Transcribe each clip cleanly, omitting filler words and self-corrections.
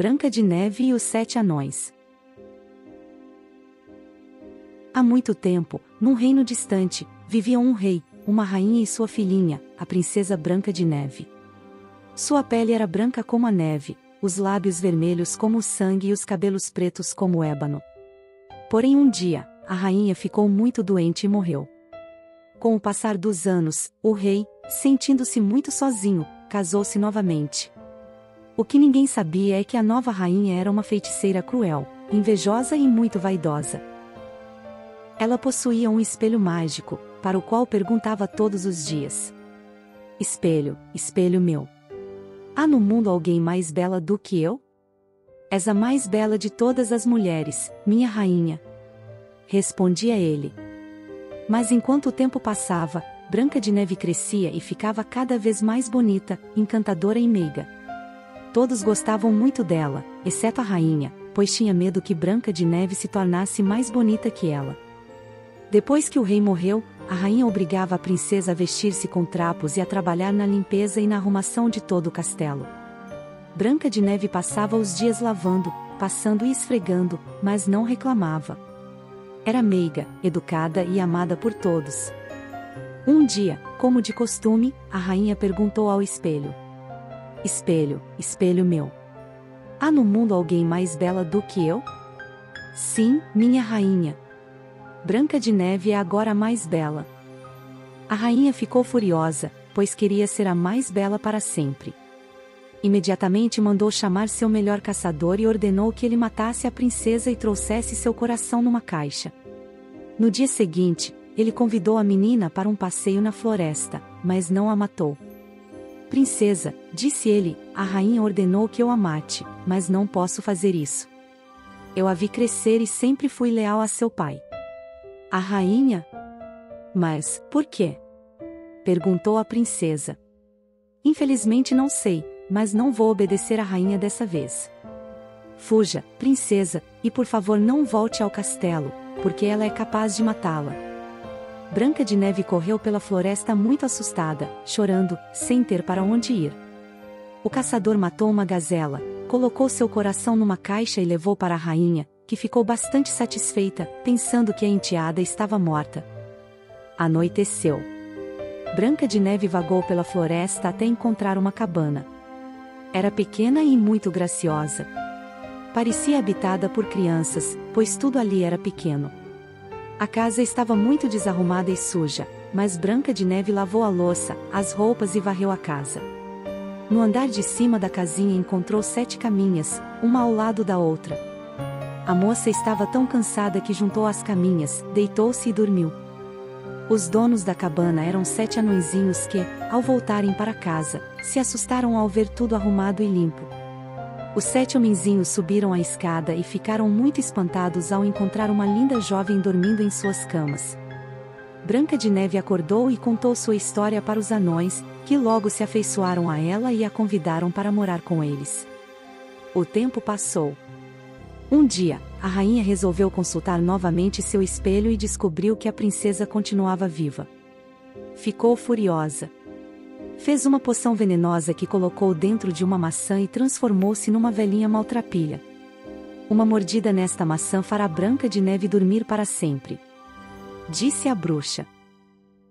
Branca de Neve e os Sete Anões. Há muito tempo, num reino distante, viviam um rei, uma rainha e sua filhinha, a princesa Branca de Neve. Sua pele era branca como a neve, os lábios vermelhos como o sangue e os cabelos pretos como o ébano. Porém um dia, a rainha ficou muito doente e morreu. Com o passar dos anos, o rei, sentindo-se muito sozinho, casou-se novamente. O que ninguém sabia é que a nova rainha era uma feiticeira cruel, invejosa e muito vaidosa. Ela possuía um espelho mágico, para o qual perguntava todos os dias: "Espelho, espelho meu, há no mundo alguém mais bela do que eu? És a mais bela de todas as mulheres, minha rainha", respondia ele. Mas enquanto o tempo passava, Branca de Neve crescia e ficava cada vez mais bonita, encantadora e meiga. Todos gostavam muito dela, exceto a rainha, pois tinha medo que Branca de Neve se tornasse mais bonita que ela. Depois que o rei morreu, a rainha obrigava a princesa a vestir-se com trapos e a trabalhar na limpeza e na arrumação de todo o castelo. Branca de Neve passava os dias lavando, passando e esfregando, mas não reclamava. Era meiga, educada e amada por todos. Um dia, como de costume, a rainha perguntou ao espelho: "Espelho, espelho meu, há no mundo alguém mais bela do que eu?" "Sim, minha rainha. Branca de Neve é agora a mais bela." A rainha ficou furiosa, pois queria ser a mais bela para sempre. Imediatamente mandou chamar seu melhor caçador e ordenou que ele matasse a princesa e trouxesse seu coração numa caixa. No dia seguinte, ele convidou a menina para um passeio na floresta, mas não a matou. "Princesa", disse ele, "a rainha ordenou que eu a mate, mas não posso fazer isso. Eu a vi crescer e sempre fui leal a seu pai." "A rainha? Mas, por quê?" perguntou a princesa. "Infelizmente não sei, mas não vou obedecer à rainha dessa vez. Fuja, princesa, e por favor não volte ao castelo, porque ela é capaz de matá-la." Branca de Neve correu pela floresta muito assustada, chorando, sem ter para onde ir. O caçador matou uma gazela, colocou seu coração numa caixa e levou para a rainha, que ficou bastante satisfeita, pensando que a enteada estava morta. Anoiteceu. Branca de Neve vagou pela floresta até encontrar uma cabana. Era pequena e muito graciosa. Parecia habitada por crianças, pois tudo ali era pequeno. A casa estava muito desarrumada e suja, mas Branca de Neve lavou a louça, as roupas e varreu a casa. No andar de cima da casinha encontrou 7 caminhas, uma ao lado da outra. A moça estava tão cansada que juntou as caminhas, deitou-se e dormiu. Os donos da cabana eram 7 anõezinhos que, ao voltarem para casa, se assustaram ao ver tudo arrumado e limpo. Os 7 homenzinhos subiram a escada e ficaram muito espantados ao encontrar uma linda jovem dormindo em suas camas. Branca de Neve acordou e contou sua história para os anões, que logo se afeiçoaram a ela e a convidaram para morar com eles. O tempo passou. Um dia, a rainha resolveu consultar novamente seu espelho e descobriu que a princesa continuava viva. Ficou furiosa. Fez uma poção venenosa que colocou dentro de uma maçã e transformou-se numa velhinha maltrapilha. "Uma mordida nesta maçã fará Branca de Neve dormir para sempre", disse a bruxa.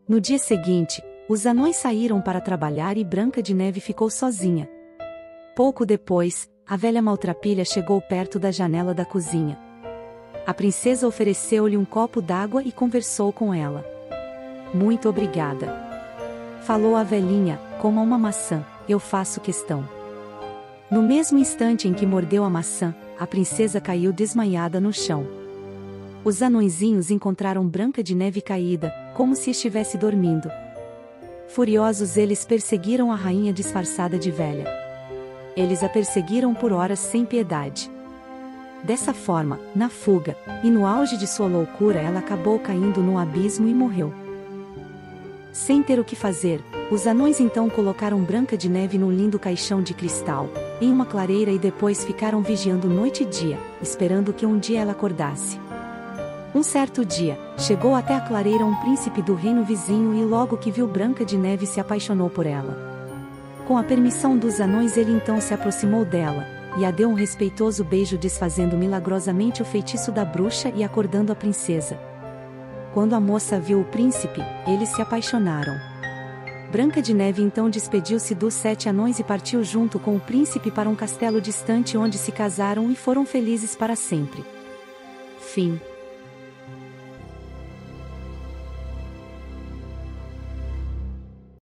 No dia seguinte, os anões saíram para trabalhar e Branca de Neve ficou sozinha. Pouco depois, a velha maltrapilha chegou perto da janela da cozinha. A princesa ofereceu-lhe um copo d'água e conversou com ela. "Muito obrigada", falou a velhinha, "coma uma maçã, eu faço questão." No mesmo instante em que mordeu a maçã, a princesa caiu desmaiada no chão. Os anõezinhos encontraram Branca de Neve caída, como se estivesse dormindo. Furiosos, eles perseguiram a rainha disfarçada de velha. Eles a perseguiram por horas sem piedade. Dessa forma, na fuga, e no auge de sua loucura, ela acabou caindo num abismo e morreu. Sem ter o que fazer, os anões então colocaram Branca de Neve num lindo caixão de cristal, em uma clareira, e depois ficaram vigiando noite e dia, esperando que um dia ela acordasse. Um certo dia, chegou até a clareira um príncipe do reino vizinho e logo que viu Branca de Neve se apaixonou por ela. Com a permissão dos anões, ele então se aproximou dela, e a deu um respeitoso beijo, desfazendo milagrosamente o feitiço da bruxa e acordando a princesa. Quando a moça viu o príncipe, eles se apaixonaram. Branca de Neve então despediu-se dos 7 anões e partiu junto com o príncipe para um castelo distante onde se casaram e foram felizes para sempre. Fim.